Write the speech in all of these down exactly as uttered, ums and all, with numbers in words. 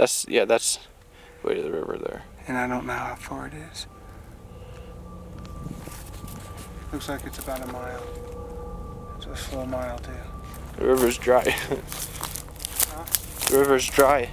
That's, yeah, that's way to the river there. And I don't know how far it is. Looks like it's about a mile. It's a slow mile too. The river's dry. Huh? The river's dry.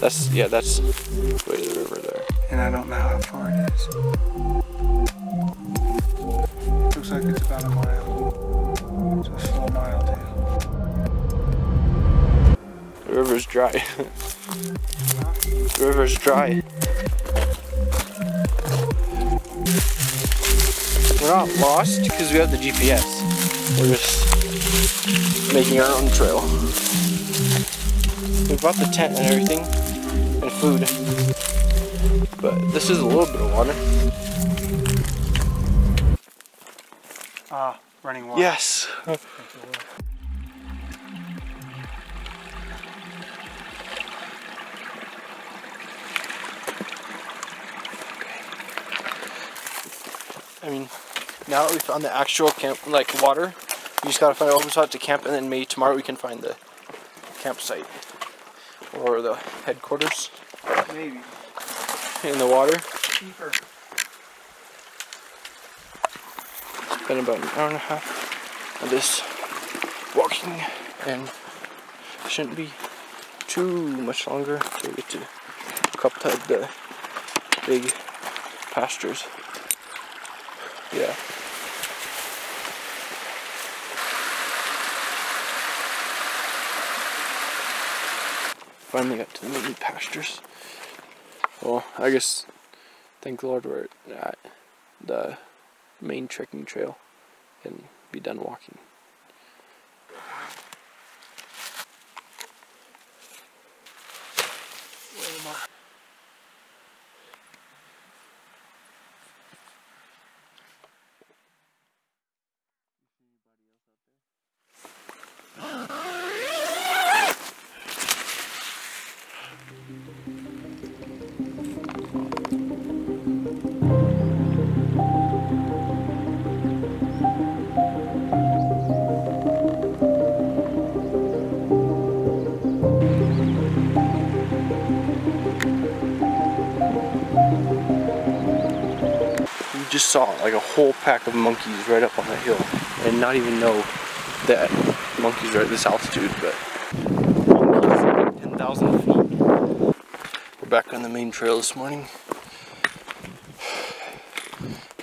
That's, yeah, that's way to the river there. And I don't know how far it is. Looks like it's about a mile. It's a slow mile too. The river's dry. The river's dry. We're not lost because we have the G P S. We're just making our own trail. We bought the tent and everything. And food, but this is a little bit of water. Ah, running water. Yes. I mean, now that we found the actual camp, like water, we just gotta find an open spot to camp, and then maybe tomorrow we can find the campsite. Or the headquarters. Maybe. In the water. Cheaper. It's been about an hour and a half of this walking, and it shouldn't be too much longer till we get to Khaptad, the big pastures. Yeah. Finally got to the main pastures. Well, I guess, thank the Lord, we're at the main trekking trail and be done walking. Just saw like a whole pack of monkeys right up on the hill, and not even know that monkeys are at this altitude, but ten thousand feet. We're back on the main trail this morning,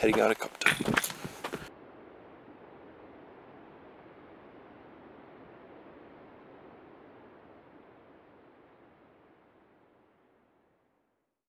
heading out of Khaptad.